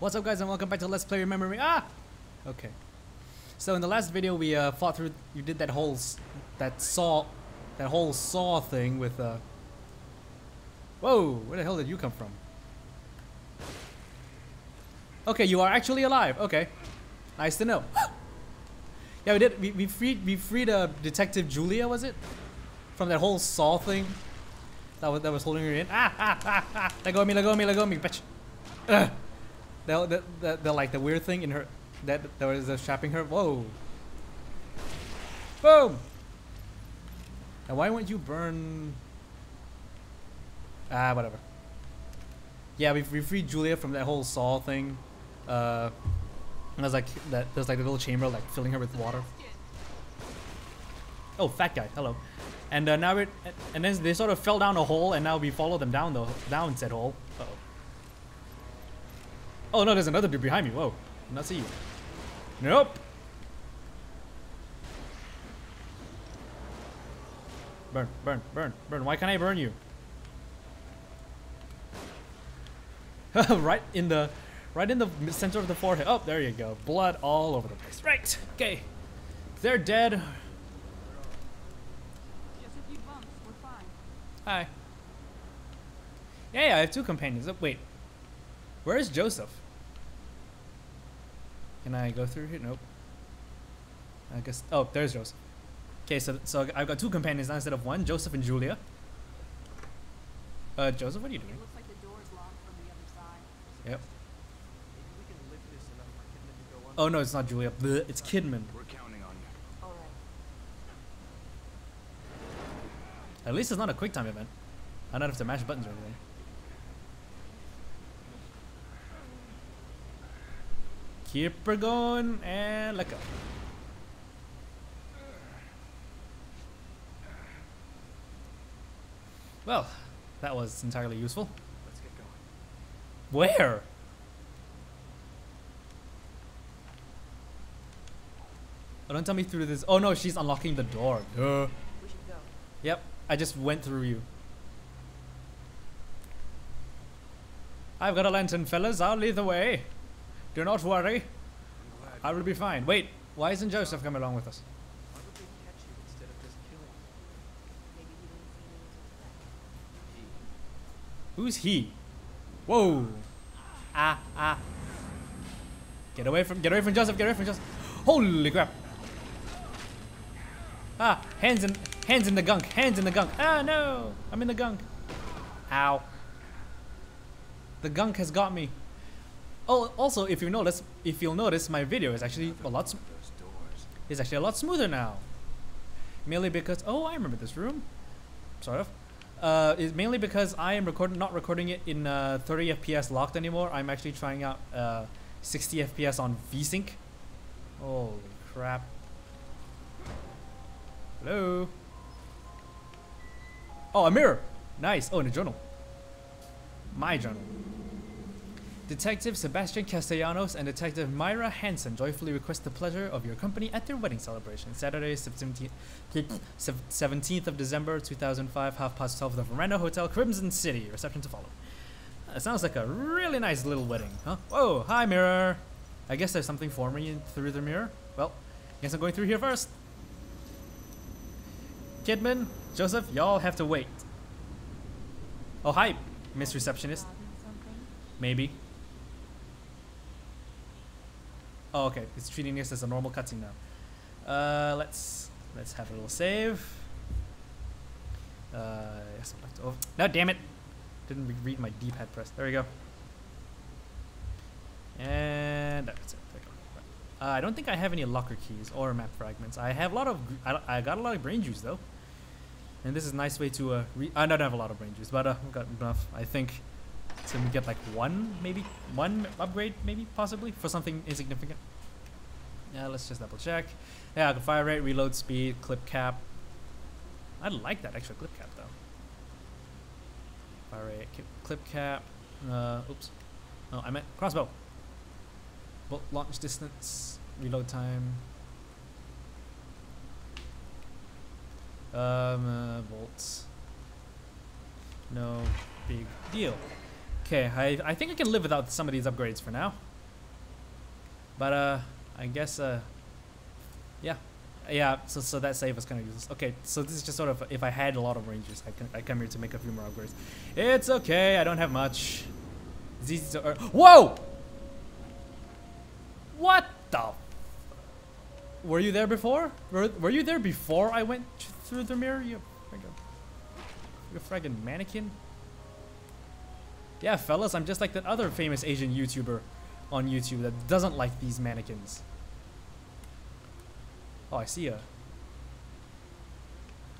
What's up, guys, and welcome back to Let's Play Remember Me. Okay. So in the last video, we fought through. You did that whole saw thing with. Whoa! Where the hell did you come from? Okay, you are actually alive. Okay, nice to know. Yeah, we did. We freed Detective Julia, was it? From that whole saw thing. That was holding her in. Let go of me! Let go of me! Let go of me, bitch! Ugh. The weird thing in her that was trapping her. Whoa! Boom! And why won't you burn? Whatever. Yeah, we freed Julia from that whole saw thing. And there's like the little chamber like filling her with water. Oh, fat guy, hello. And now it and then they sort of fell down a hole, and now we follow them down said hole. Uh oh. Oh no, there's another dude behind me. Whoa, did not see you. Nope. Burn, burn, burn, burn. Why can't I burn you? right in the center of the forehead. Oh, there you go. Blood all over the place. Right. Okay. They're dead. Just a few bumps. We're fine. Hi. Yeah, I have two companions. Oh, wait. Where is Joseph? Can I go through here? Nope. I guess. Oh, there's Joseph. Okay, so I've got two companions now instead of one, Joseph and Julia. Joseph, what are you doing? It looks like the door's locked from the other side. Yep. If we can lift this enough for Kidman to go on. Oh no, it's not Julia. Blech, it's Kidman. We're counting on you. All right. At least it's not a quick time event. I don't have to mash buttons or anything. Keep her going and let go. Well, that was entirely useful. Let's get going. Where? Oh, don't tell me through this. Oh no, she's unlocking the door. Duh. We should go. Yep, I just went through you. I've got a lantern, fellas. I'll lead the way. Do not worry, I will be fine. Wait, why isn't Joseph coming along with us? Why would they catch you instead of just killing you? Maybe he didn't see me until. Who's he? Whoa! Get away from Joseph! Get away from Joseph! Holy crap! Ah, hands in the gunk! Hands in the gunk! Ah no! I'm in the gunk! Ow! The gunk has got me. Oh, also, if you'll notice, my video is actually a lot smoother now. Mainly because I remember this room, sort of. It's mainly because I am not recording it in 30 FPS locked anymore. I'm actually trying out 60 FPS on VSync. Holy crap! Hello. Oh, a mirror. Nice. Oh, and a journal. My journal. Detective Sebastian Castellanos and Detective Myra Hansen joyfully request the pleasure of your company at their wedding celebration, Saturday, 17th of December, 2005, 12:30 at the Veranda Hotel, Crimson City. Reception to follow. Sounds like a really nice little wedding, huh? Whoa, hi, mirror. I guess there's something for me through the mirror. Well, guess I'm going through here first. Kidman, Joseph, y'all have to wait. Oh, hi, Miss Receptionist. Maybe. Oh, okay, it's treating this as a normal cutscene now. Let's have a little save. Yes, oh, no, damn it! Didn't read my D-pad press. There we go. And that's it. There we go. I don't think I have any locker keys or map fragments. I have a lot of. I got a lot of brain juice though. And this is a nice way to. I don't have a lot of brain juice, but I've got enough, I think, to get like one upgrade, maybe, possibly, for something insignificant. Yeah, let's just double check. Yeah, the fire rate, reload speed, clip cap. I like that extra clip cap though. Fire rate, clip cap. Oops. No, I meant crossbow. Bolt launch distance, reload time. Bolts. No big deal. Okay, I think I can live without some of these upgrades for now. But I guess yeah. So that save was kind of useless. Okay, so this is just sort of if I had a lot of rangers, I come here to make a few more upgrades. It's okay. I don't have much. It's easy to earn. Whoa! What the? Were you there before? Were you there before I went through the mirror? You friggin' mannequin. Yeah, fellas, I'm just like that other famous Asian YouTuber on YouTube that doesn't like these mannequins. Oh, I see a...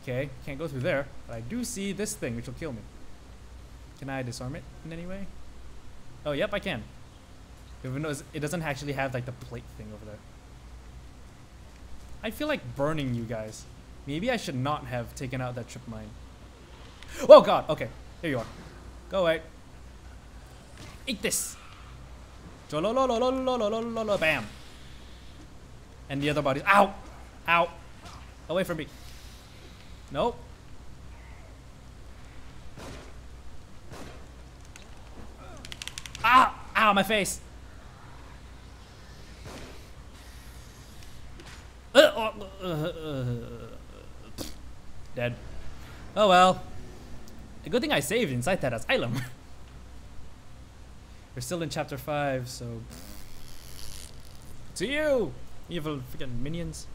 Okay, can't go through there, but I do see this thing which will kill me. Can I disarm it in any way? Oh, yep, I can. Even though it doesn't actually have like the plate thing over there. I feel like burning you guys. Maybe I should not have taken out that trip mine. Oh god, okay. Here you are. Go away. Eat this. Bam. And the other bodies. Ow! Ow! Away from me. Nope. Ah! Ow, my face! Dead. Oh well. A good thing I saved inside that asylum. We're still in chapter 5, so. To you! Evil freaking minions.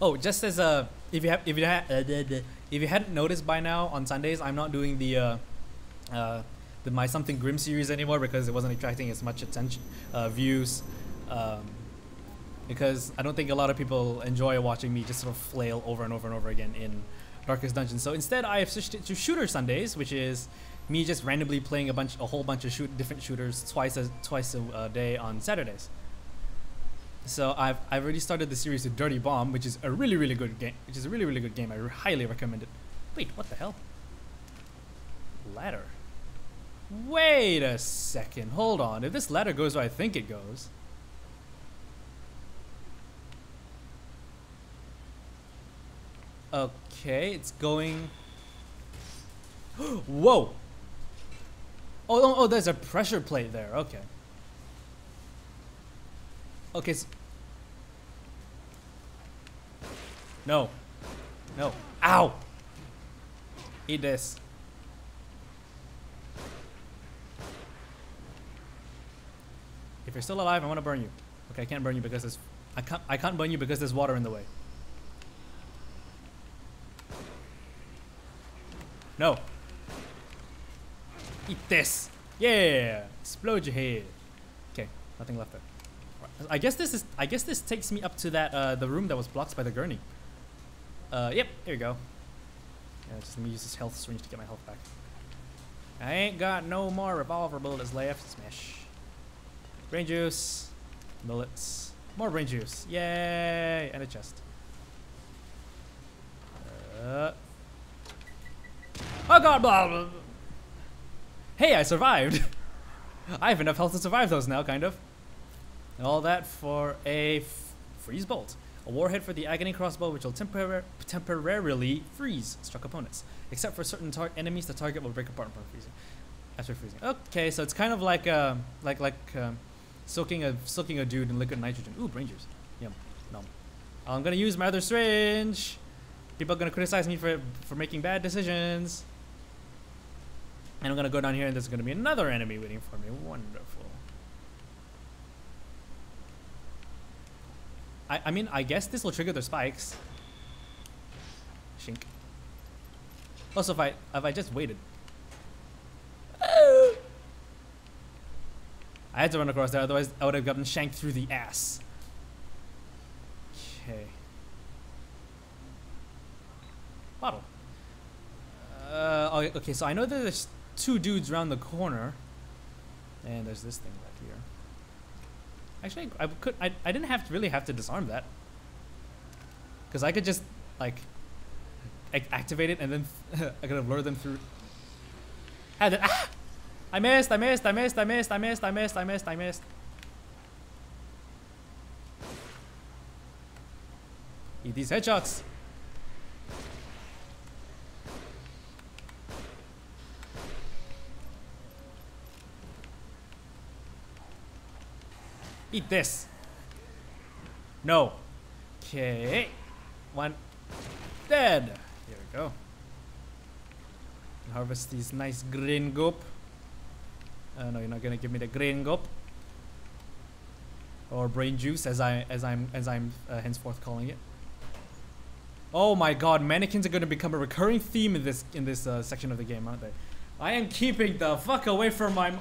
Oh, just as a if you hadn't noticed by now, on Sundays I'm not doing the My Something Grim series anymore because it wasn't attracting as much attention, views, because I don't think a lot of people enjoy watching me just sort of flail over and over and over again in Darkest Dungeon. So instead, I have switched it to Shooter Sundays, which is me just randomly playing a whole bunch of different shooters twice a day on Saturdays. So I've already started the series with Dirty Bomb, which is a really good game. I highly recommend it. Wait, what the hell? Ladder. Wait a second. Hold on. If this ladder goes where I think it goes. Okay, it's going. Whoa. Oh, there's a pressure plate there. Okay. Okay. So no. No. Ow. Eat this. If you're still alive, I want to burn you. Okay, I can't burn you because there's I can't burn you because there's water in the way. No. Eat this. Yeah. Explode your head. Okay, nothing left there. I guess this is. I guess this takes me up to that the room that was blocked by the gurney. Yep. Here we go. Yeah, just let me use this health syringe to get my health back. I ain't got no more revolver bullets left. Smash. Brain juice, bullets, more brain juice. Yay! And a chest. Oh god! Blah, blah. Hey, I survived. I have enough health to survive those now, kind of. And all that for a freeze bolt. A warhead for the agony crossbow, which will temporarily freeze struck opponents. Except for certain enemies, the target will break apart from freezing. After freezing. Okay, so it's kind of like soaking a dude in liquid nitrogen. Ooh, brain juice. Yum. Nom. I'm gonna use my other syringe. People are gonna criticize me for making bad decisions. And I'm gonna go down here, and there's gonna be another enemy waiting for me. Wonderful. I mean, I guess this will trigger their spikes. Shink. Also, if I just waited. Oh. I had to run across there, otherwise I would have gotten shanked through the ass. Okay. Bottle. Okay, so I know that there's two dudes around the corner. And there's this thing right here. Actually, I didn't really have to disarm that, because I could just like activate it and then I could have lured them through. And then, ah! I missed. Eat these headshots. Eat this. No. Okay. One. Dead. Here we go. Harvest these nice green goop. No, you're not gonna give me the green goop. Or brain juice, as I'm henceforth calling it. Oh my God! Mannequins are gonna become a recurring theme in this section of the game, aren't they? I am keeping the fuck away from my.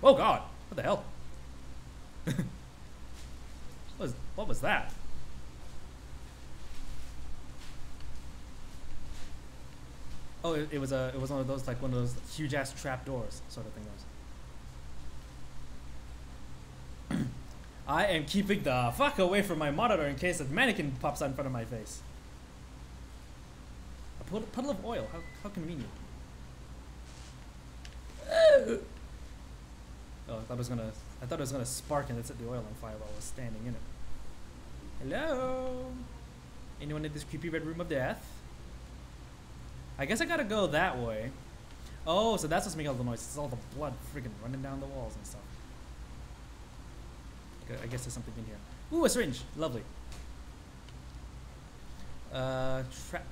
Oh God! What the hell? What was that? Oh, it was one of those huge ass trap doors sort of thing. I am keeping the fuck away from my monitor in case a mannequin pops out in front of my face. A puddle of oil. How convenient. Oh, I thought it was gonna spark and it set the oil on fire while I was standing in it. Hello. Anyone in this creepy red room of death? I guess I gotta go that way. Oh, so that's what's making all the noise. It's all the blood friggin' running down the walls and stuff. I guess there's something in here. Ooh, a syringe. Lovely. Trap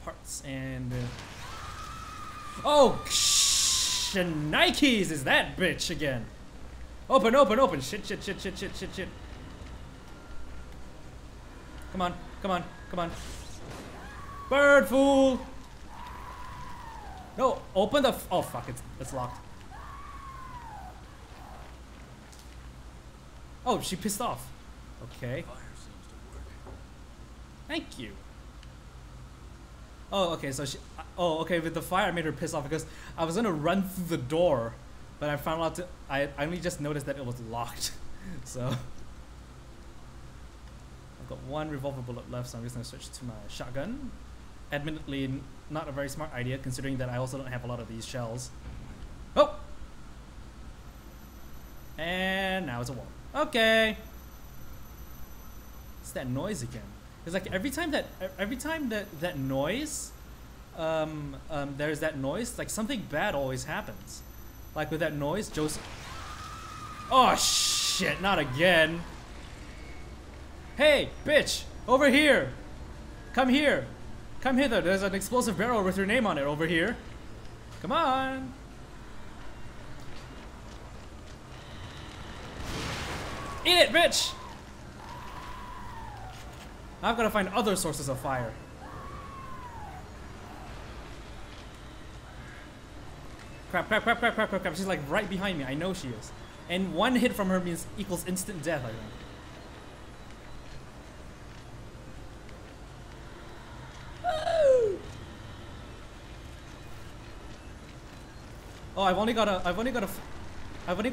parts and... oh, shnikes is that bitch again. Open, open, open. Shit, shit, shit, shit, shit, shit, shit. Come on, come on, come on. Bird fool. No, open the... oh, fuck, it's locked. Oh, she pissed off. Okay. Fire seems to work. Thank you. Oh, okay, so she... oh, okay, with the fire I made her piss off because I was gonna run through the door, but I found out I only just noticed that it was locked. So... I've got one revolver bullet left, so I'm just gonna switch to my shotgun. Admittedly, not a very smart idea considering that I also don't have a lot of these shells. Oh! And now it's a wall. Okay. It's that noise again. It's like every time that noise, there's that noise. Like something bad always happens. Like with that noise, Joseph. Oh shit! Not again. Hey, bitch! Over here! Come here! Come hither! There's an explosive barrel with your name on it over here. Come on! Eat it, bitch! I've got to find other sources of fire. Crap, crap, crap, crap, crap, crap, crap. She's like right behind me. I know she is. And one hit from her equals instant death, I think. Oh, I've only got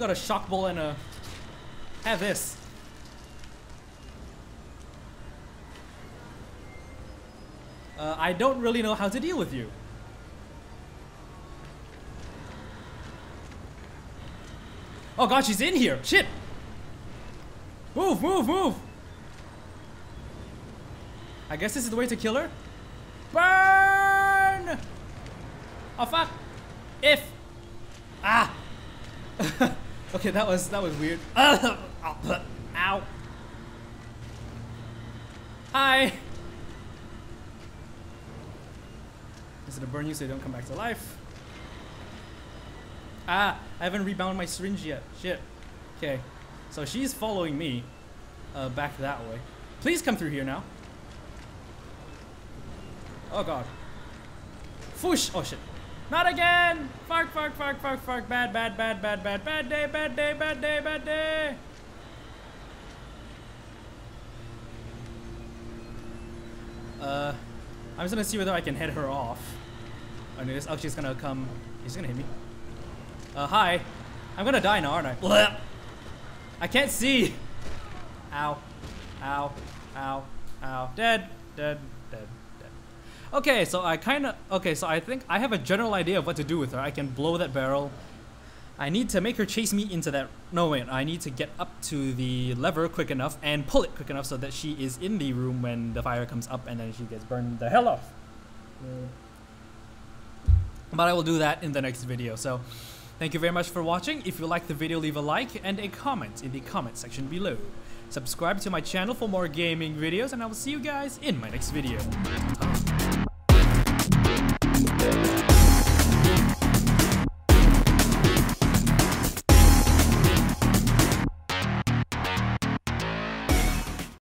a shock ball and a... have this. I don't really know how to deal with you. Oh God, she's in here. Shit. Move, move, move. I guess this is the way to kill her. Burn. Oh fuck. If. Ah. Okay, that was weird. Ow. Hi. Is it a burn you so you don't come back to life? Ah, I haven't rebound my syringe yet. Shit. Okay. So she's following me back that way. Please come through here now. Oh God. Foosh! Oh shit. Not again! Fuck, fuck, fuck, fuck, fuck. Bad, bad, bad, bad, bad, bad day, bad day, bad day, bad day. I'm just gonna see whether I can head her off. Oh no, oh, she's gonna come. She's gonna hit me. Hi. I'm gonna die now, aren't I? Blech. I can't see. Ow. Ow. Ow. Ow. Dead. Dead. Dead. Okay, so I think I have a general idea of what to do with her. I can blow that barrel. I need to make her chase me into that. No wait, I need to get up to the lever quick enough and pull it quick enough so that she is in the room when the fire comes up and then she gets burned the hell off. But I will do that in the next video. So Thank you very much for watching. If you liked the video, leave a like and a comment in the comment section below. Subscribe to my channel for more gaming videos, and I will see you guys in my next video.